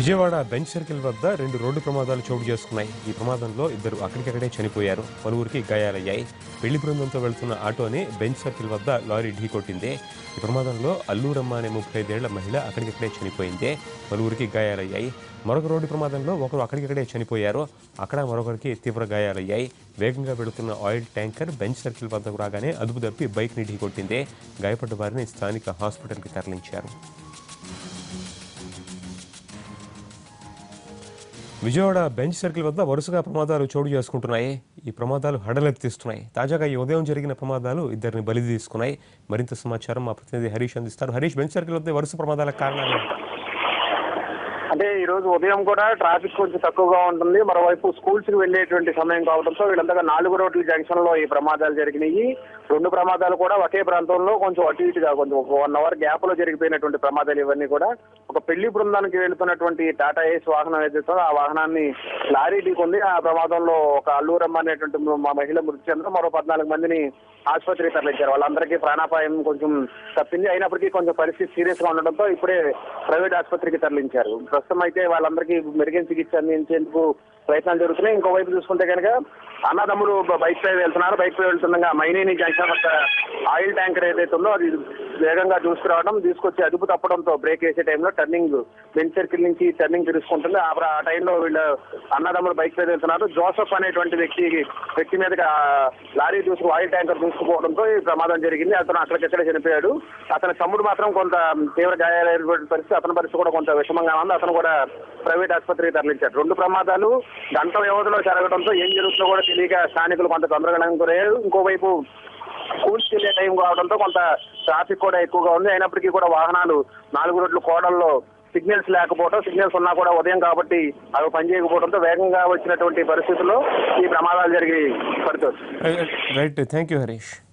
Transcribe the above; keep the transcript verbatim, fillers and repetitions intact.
Vijayawada Benz circle వద్ద రెండు road ప్రమాదాలు చోటు చేసుకున్నాయి. ఈ ప్రమాదంలో ఇద్దరు అక్కడికక్కడే చనిపోయారు, పలువురికి గాయాలయ్యాయి. పెళ్లి బృందంతో వెళ్తున్న ఆటోని బెంజ్ సర్కిల్ వద్ద లారీ ఢీకొట్టింది. ఈ ప్రమాదంలో అల్లూరమ్మ అనే ముప్పై ఐదేళ్ల మహిళ అక్కడికక్కడే చనిపోయింది, పలువురికి గాయాలయ్యాయి. మరొక రోడ్డు ప్రమాదంలో ఒకరు అక్కడికక్కడే చనిపోయారు, అక్కడ మరొకరికి తీవ్ర గాయాలయ్యాయి. వేగంగా వెళుతున్న ఆయిల్ ట్యాంకర్ బెంజ్ సర్కిల్ వద్దకు రాగానే అదుపు తప్పి బైక్ని ఢీకొట్టింది. గాయపడ్డ వారిని స్థానిక హాస్పిటల్కి తరలించారు. విజయవాడ బెంజ్ సర్కిల్ వద్ద వరుసగా ప్రమాదాలు చోటు చేసుకుంటున్నాయి. ఈ ప్రమాదాలు హడలెత్తిస్తున్నాయి. తాజాగా ఈ ఉదయం జరిగిన ప్రమాదాలు ఇద్దరిని బలి తీసుకున్నాయి. మరింత సమాచారం మా ప్రతినిధి హరీష్ అందిస్తారు. హరీష్, బెంజ్ సర్కిల్ వద్ద వరుస ప్రమాదాల కారణాలు అంటే ఈ రోజు ఉదయం కూడా ట్రాఫిక్ కొంచెం తక్కువగా ఉంటుంది. మరోవైపు స్కూల్స్ కి వెళ్లేటువంటి సమయం కావడంతో వీళ్ళంతగా నాలుగు రోడ్ల జంక్షన్ లో ఈ ప్రమాదాలు జరిగినాయి. రెండు ప్రమాదాలు కూడా ఒకే ప్రాంతంలో కొంచెం అటు ఇటుగా కొంచెం వన్ అవర్ గ్యాప్ లో జరిగిపోయినటువంటి ప్రమాదాలు. ఇవన్నీ కూడా ఒక పెళ్లి బృందానికి వెళుతున్నటువంటి టాటా ఏస్ వాహనం ఏదైతే ఆ వాహనాన్ని లారీ ఢీకొంది. ఆ ప్రమాదంలో ఒక అల్లూరమ్మ అనేటువంటి మా మహిళ మృతి చెందడం, మరో పద్నాలుగు మందిని ఆసుపత్రికి తరలించారు. వాళ్ళందరికీ ప్రాణాపాయం కొంచెం తప్పింది. అయినప్పటికీ కొంచెం పరిస్థితి సీరియస్ గా ఉండడంతో ఇప్పుడే ప్రైవేట్ ఆసుపత్రికి తరలించారు. ప్రస్తుతం అయితే వాళ్ళందరికీ మెరుగైన చికిత్స అందించేందుకు ప్రయత్నాలు జరుగుతున్నాయి. ఇంకోవైపు చూసుకుంటే కనుక అన్నదమ్ములు బైక్ పై వెళ్తున్నారు. బైక్ పై వెళ్తుండగా మైనేని జంక్షన్ వద్ద ఆయిల్ ట్యాంకర్ ఏదైతే ఉందో అది వేగంగా దూసుకురావడం, తీసుకొచ్చి అదుపు తప్పడంతో బ్రేక్ వేసే టైంలో టర్నింగ్ బెంజ్ సర్కిల్ నుంచి టర్నింగ్ తీసుకుంటుంది. ఆ టైంలో వీళ్ళు అన్నదమ్ములు బైక్ పై వెళ్తున్నారు. జోసఫ్ అనేటువంటి వ్యక్తి వ్యక్తి మీదగా లారీ దూసుకు ఆయిల్ ట్యాంకర్ దూసుకుపోవడంతో ఈ ప్రమాదం జరిగింది. అతను అక్కడికక్కడే చనిపోయాడు. అతని తమ్ముడు మాత్రం కొంత తీవ్ర గాయాలైనటువంటి పరిస్థితి, అతని పరిస్థితి కూడా కొంత విషమంగా ఉంది. అతను కూడా ప్రైవేట్ ఆసుపత్రికి తరలించారు. రెండు ప్రమాదాలు గంట వ్యవధిలో జరగడంతో ఏం జరుగుతుందో కూడా తెలియక స్థానికులు కొంత గందరగోళం గురయ్యారు. ఇంకోవైపు స్కూల్స్కి వెళ్ళే టైం కావడంతో కొంత ట్రాఫిక్ కూడా ఎక్కువగా ఉంది. అయినప్పటికీ కూడా వాహనాలు నాలుగు రోడ్ల కోడల్లో సిగ్నల్స్ లేకపోవడం, సిగ్నల్స్ ఉన్నా కూడా ఉదయం కాబట్టి అవి పనిచేయకపోవడంతో వేగంగా వచ్చినటువంటి పరిస్థితుల్లో ఈ ప్రమాదాలు జరిగి పడుతుంది.